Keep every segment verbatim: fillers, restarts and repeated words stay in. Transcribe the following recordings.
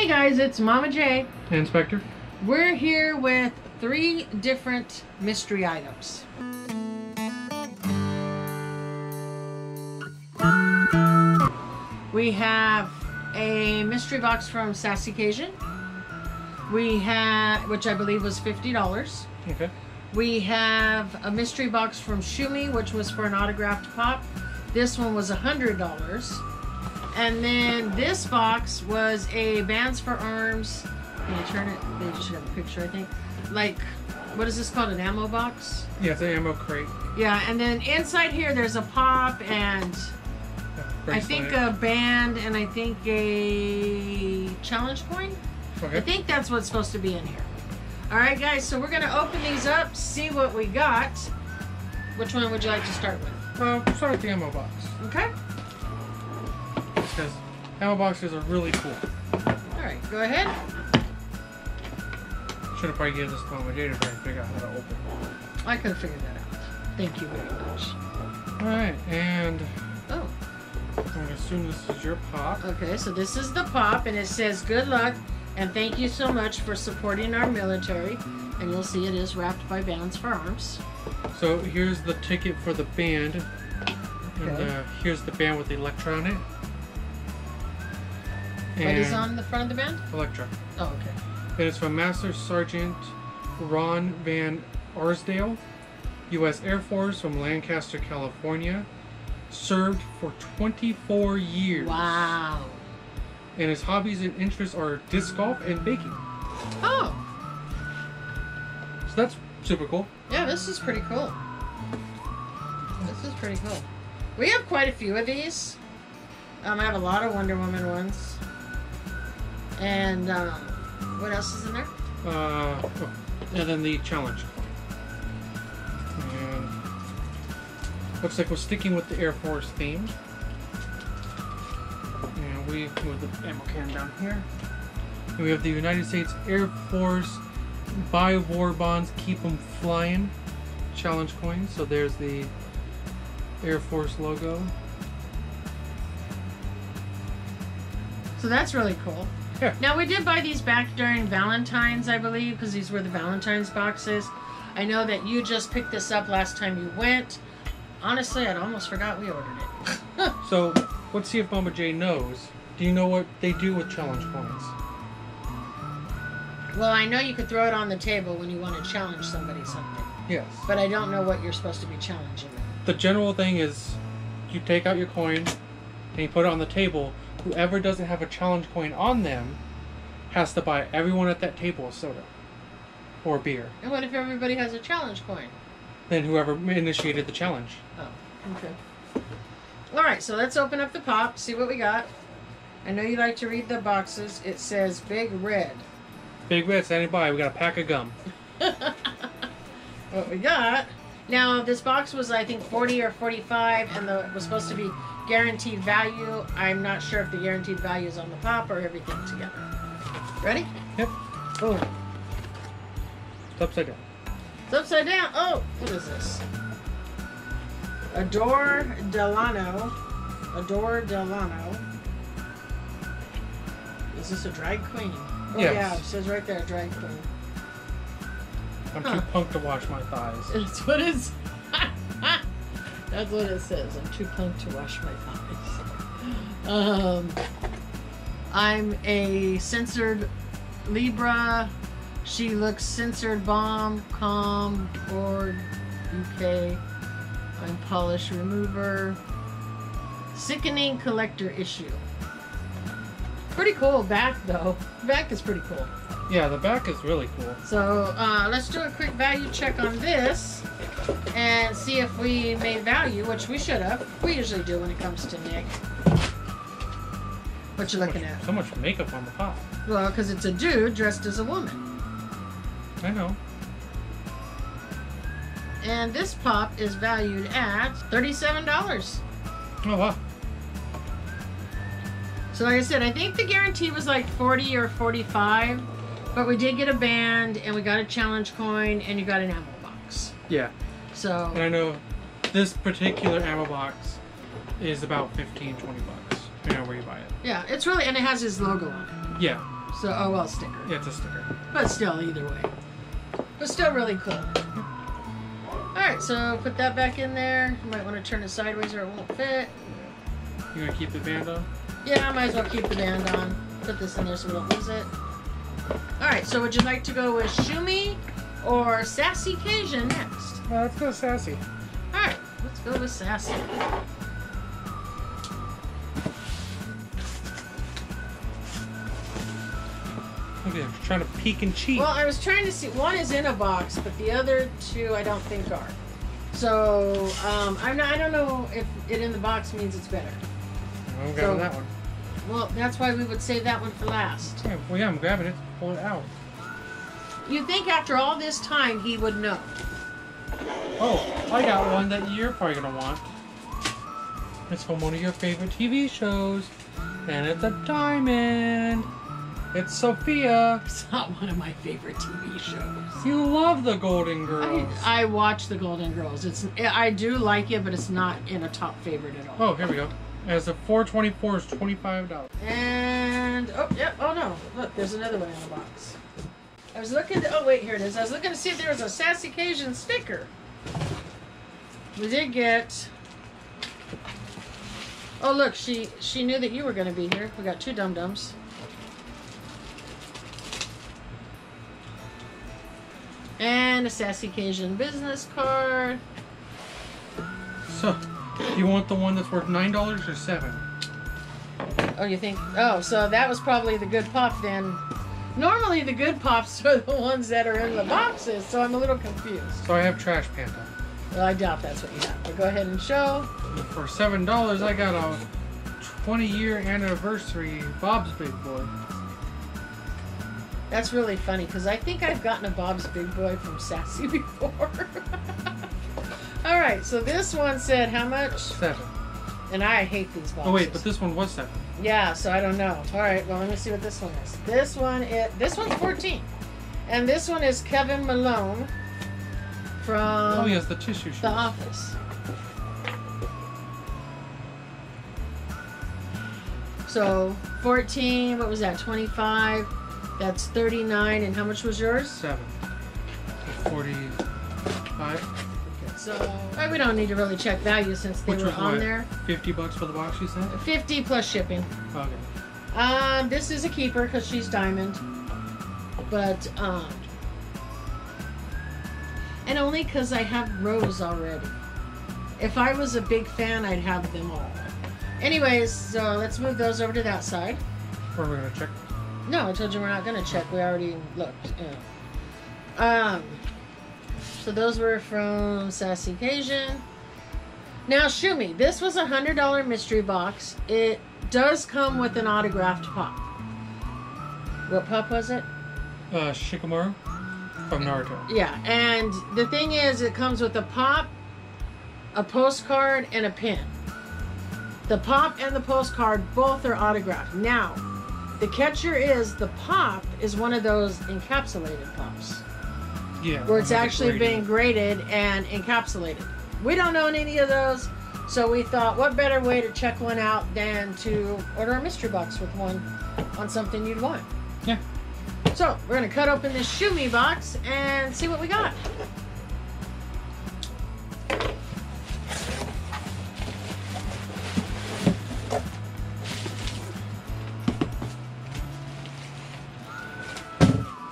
Hey guys, it's Mama J and Spectre. We're here with three different mystery items. We have a mystery box from Sassy Cajun. We have, which I believe was fifty dollars. Okay. We have a mystery box from Shumi, which was for an autographed pop. This one was one hundred dollars. And then this box was a Bands for Arms. Can you turn it? They just got a picture, I think. Like, what is this called? An ammo box? Yeah, it's an ammo crate. Yeah, and then inside here there's a pop and a I think a band and I think a challenge coin. Okay. I think that's what's supposed to be in here. All right, guys, so we're going to open these up, see what we got. Which one would you like to start with? Uh, start with the ammo box. Okay. Because ammo boxes are really cool. Alright, go ahead. Should have probably given this to Mama J to figure out how to open it. I could have figured that out. Thank you very much. Alright, and oh, I'm going to assume this is your pop. Okay, so this is the pop, and it says, "Good luck, and thank you so much for supporting our military." And you'll see it is wrapped by Bands for Arms. So here's the ticket for the band. Okay. And uh, here's the band with the Electra on it. What is on the front of the band? Electra. Oh, okay. It is from Master Sergeant Ron Van Arsdale, U S Air Force from Lancaster, California. Served for twenty-four years. Wow. And his hobbies and interests are disc golf and baking. Oh. So that's super cool. Yeah, this is pretty cool. This is pretty cool. We have quite a few of these. Um, I have a lot of Wonder Woman ones. And uh, what else is in there? Uh, oh, and then the challenge. And looks like we're sticking with the Air Force theme. And we move the ammo can down here. And we have the United States Air Force buy war bonds, keep them flying challenge coin. So there's the Air Force logo. So that's really cool. Yeah. Now, we did buy these back during Valentine's, I believe, because these were the Valentine's boxes. I know that you just picked this up last time you went. Honestly, I'd almost forgot we ordered it. So, let's see if Mama J knows. Do you know what they do with challenge coins? Well, I know you could throw it on the table when you want to challenge somebody something. Yes. But I don't know what you're supposed to be challenging. The general thing is you take out your coin and you put it on the table. Whoever doesn't have a challenge coin on them has to buy everyone at that table a soda or beer. And what if everybody has a challenge coin? Then whoever initiated the challenge. Oh, okay. All right, so let's open up the pop, see what we got. I know you like to read the boxes. It says Big Red. Big Red, standing by. We got a pack of gum. What we got? Now, this box was, I think, forty or forty-five, and the, it was supposed to be guaranteed value. I'm not sure if the guaranteed value is on the pop or everything together. Ready? Yep. Oh. It's upside down. It's upside down. Oh, what is this? Adore Delano. Adore Delano. Is this a drag queen? Oh, yes. Yeah, it says right there, drag queen. I'm huh. too punk to wash my thighs. That's what it says. That's what it says. I'm too punk to wash my thighs. Um, I'm a censored Libra. She looks censored, bomb, calm, bored, U K. I'm polish remover. Sickening collector issue. Pretty cool back, though. Back is pretty cool. Yeah, the back is really cool. So uh, let's do a quick value check on this and see if we made value, which we should have. We usually do when it comes to Nick. What you looking at? So much makeup on the pop. Well, because it's a dude dressed as a woman. I know. And this pop is valued at thirty-seven dollars. Oh, wow. So like I said, I think the guarantee was like forty or forty-five. But we did get a band, and we got a challenge coin, and you got an ammo box. Yeah. So. And I know this particular ammo box is about fifteen, twenty bucks, you know, where you buy it. Yeah, it's really, and it has his logo on it. Yeah. So, oh well, sticker. Yeah, it's a sticker. But still, either way. But still really cool. Alright, so put that back in there. You might want to turn it sideways or it won't fit. You want to keep the band on? Yeah, I might as well keep the band on. Put this in there so we don't lose it. Alright, so would you like to go with Shumi or Sassy Cajun next? Well, let's go Sassy. Alright, let's go with Sassy. Okay, I'm trying to peek and cheat. Well, I was trying to see. One is in a box, but the other two I don't think are. So, um, I'm not, I don't know if it in the box means it's better. I'm grabbing so, that one. Well, that's why we would save that one for last. Yeah, well, yeah, I'm grabbing it. Pull it out. You'd think after all this time he would know. Oh, I got one that you're probably going to want. It's from one of your favorite T V shows. And it's a diamond. It's Sophia. It's not one of my favorite T V shows. You love The Golden Girls. I, I watch The Golden Girls. It's I do like it, but it's not in a top favorite at all. Oh, here we go. As a four twenty-four is twenty-five dollars. And oh yep, oh no. Look, there's another one in the box. I was looking to, oh wait, here it is. I was looking to see if there was a Sassy Cajun sticker. We did get. Oh look, she she knew that you were gonna be here. We got two dum dums. And a Sassy Cajun business card. So you want the one that's worth nine dollars or seven? Oh, you think? Oh, so that was probably the good pop then. Normally the good pops are the ones that are in the boxes, so I'm a little confused. So I have Trash Panda. Well, I doubt that's what you have. But go ahead and show. For seven dollars, I got a twenty-year anniversary Bob's Big Boy. That's really funny because I think I've gotten a Bob's Big Boy from Sassy before. All right, so this one said how much? Seven. And I hate these boxes. Oh wait, but this one was seven. Yeah, so I don't know. All right, well let me see what this one is. This one is this one's fourteen, and this one is Kevin Malone from. Oh yes, the tissue shoes. The Office. So fourteen. What was that? Twenty-five. That's thirty-nine. And how much was yours? Seven. Forty-five. So right, we don't need to really check value since they Which were on what? there. Fifty bucks for the box, you said. Fifty plus shipping. Okay. Um, this is a keeper because she's diamond, but um, and only because I have Rose already. If I was a big fan, I'd have them all. Anyways, so let's move those over to that side. Are we gonna check? No, I told you we're not gonna check. We already looked. Yeah. Um. So those were from Sassy Cajun. Now Shumi, this was a one hundred dollar mystery box. It does come with an autographed pop. What pop was it? Uh, Shikamaru from Naruto. Yeah, and the thing is it comes with a pop, a postcard, and a pin. The pop and the postcard both are autographed. Now, the catcher is the pop is one of those encapsulated pops. Yeah, where it's actually graded. being graded and encapsulated. We don't own any of those, so we thought what better way to check one out than to order a mystery box with one on something you'd want. Yeah. So we're gonna cut open this Shumi box and see what we got.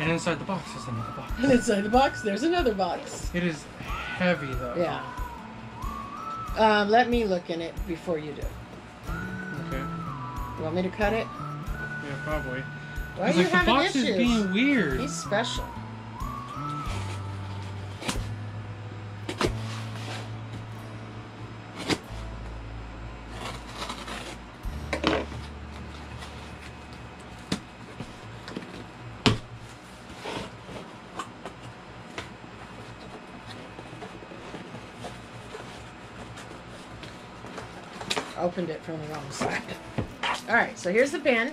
And inside the box is another box. And inside the box, there's another box. It is heavy, though. Yeah. Um, let me look in it before you do. Okay. You want me to cut it? Yeah, probably. Why are you like, having issues? The box is being weird. He's special. Opened it from the wrong side. All right, so here's the pen.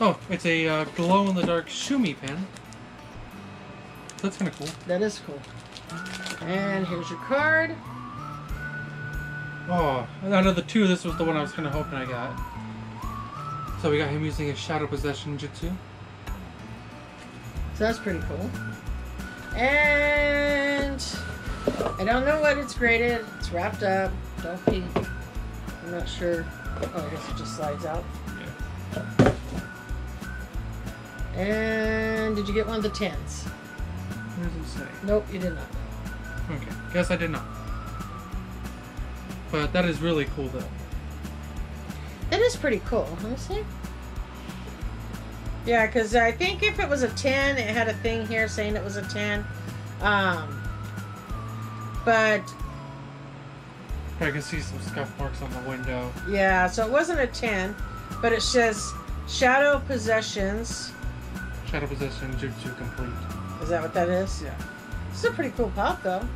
Oh, it's a uh, glow-in-the-dark Shumi pen. That's kind of cool. That is cool. And here's your card. Oh, out of the two, this was the one I was kind of hoping I got. So we got him using his shadow possession jutsu. So that's pretty cool. And I don't know what it's graded. It's wrapped up. Don't peek. I'm not sure. Oh, I guess it just slides out. Yeah. And did you get one of the tens? What does it say? Nope, you did not. Okay, guess I did not. But that is really cool, though. That is pretty cool, let me see. Yeah, because I think if it was a ten, it had a thing here saying it was a ten. Um, but... I can see some scuff marks on the window. Yeah, so it wasn't a ten, but it says Shadow Possessions. Shadow Possession Jutsu Complete. Is that what that is? Yeah. It's a pretty cool pop, though.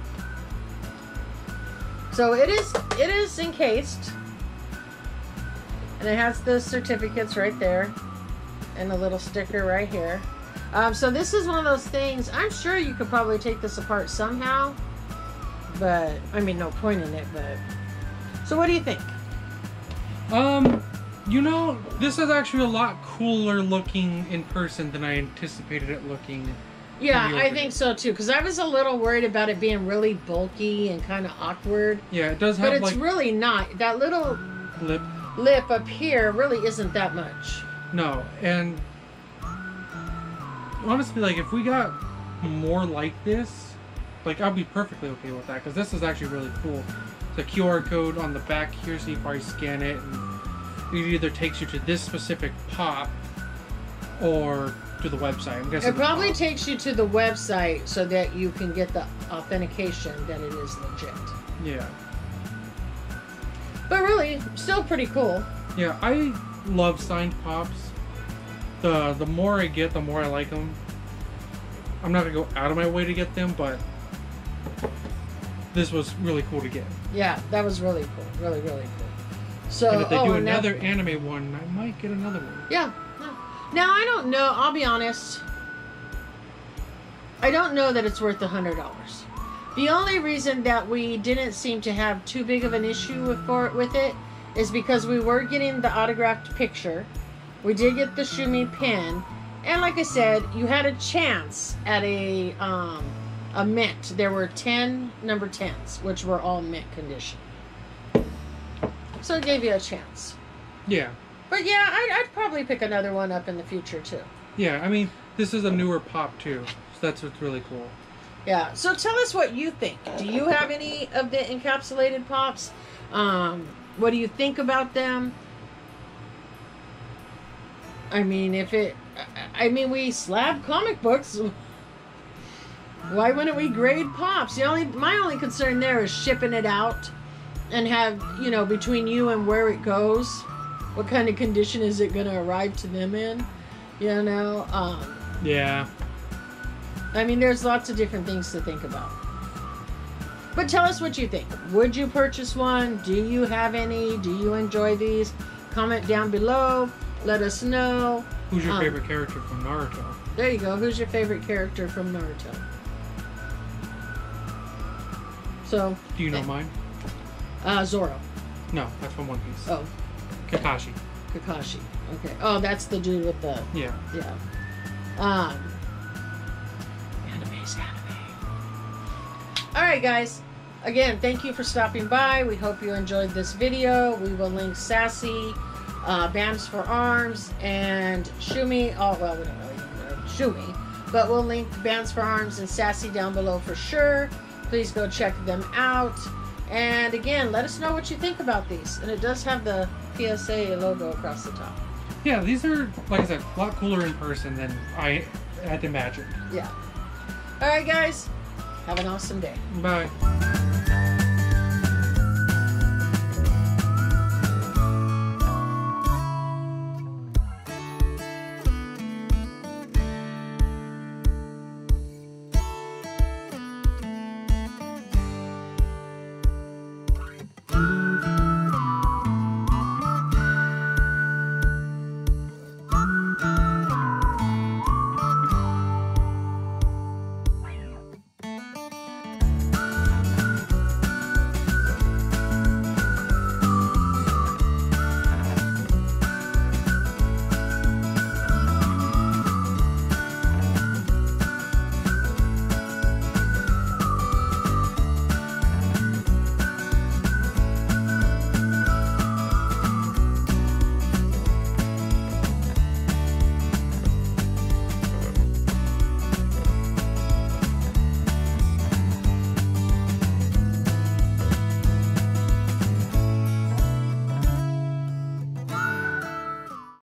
So it is, it is encased. And it has the certificates right there. And a little sticker right here. Um, so this is one of those things, I'm sure you could probably take this apart somehow. But, I mean, no point in it, but... So what do you think? Um, you know, this is actually a lot cooler looking in person than I anticipated it looking. Yeah, I think so too, because I was a little worried about it being really bulky and kind of awkward. Yeah, it does have, but it's like, really not. That little lip. lip up here really isn't that much. No, and honestly, like, if we got more like this, like, I'd be perfectly okay with that, because this is actually really cool. The Q R code on the back here, so you probably scan it, and it either takes you to this specific pop or to the website. I'm guessing it probably takes you to the website so that you can get the authentication that it is legit. Yeah. But really, still pretty cool. Yeah, I love signed pops. The the more I get, the more I like them. I'm not gonna go out of my way to get them, but this was really cool to get. Yeah, that was really cool. Really, really cool. So, and if they oh, do another now, anime one, I might get another one. Yeah. Now, I don't know. I'll be honest. I don't know that it's worth one hundred dollars. The only reason that we didn't seem to have too big of an issue with, for, with it is because we were getting the autographed picture. We did get the Shumi pin. And like I said, you had a chance at a, um, a mint. There were ten number tens, which were all mint condition. So it gave you a chance. Yeah. But yeah, I'd, I'd probably pick another one up in the future, too. Yeah, I mean, this is a newer pop, too. So that's what's really cool. Yeah, so tell us what you think. Do you have any of the encapsulated pops? Um, what do you think about them? I mean, if it... I mean, we slab comic books. Why wouldn't we grade pops? The only, my only concern there is shipping it out and have, you know, between you and where it goes... What kind of condition is it going to arrive to them in? You know? Um, yeah. I mean, there's lots of different things to think about. But tell us what you think. Would you purchase one? Do you have any? Do you enjoy these? Comment down below. Let us know. Who's your um, favorite character from Naruto? There you go. Who's your favorite character from Naruto? So. Do you know and, mine? Uh, Zoro. No, that's from One Piece. Oh. Kakashi. Kakashi. Okay. Oh, that's the dude with the... Yeah. Yeah. Um, anime's anime. Alright, guys. Again, thank you for stopping by. We hope you enjoyed this video. We will link Sassy, uh, Bands for Arms, and Shumi. Oh, well, we don't really know Shumi. But we'll link Bands for Arms and Sassy down below for sure. Please go check them out. And again, let us know what you think about these. And it does have the P S A logo across the top. Yeah, these are, like I said, a lot cooler in person than I had imagined. Yeah. All right, guys. Have an awesome day. Bye.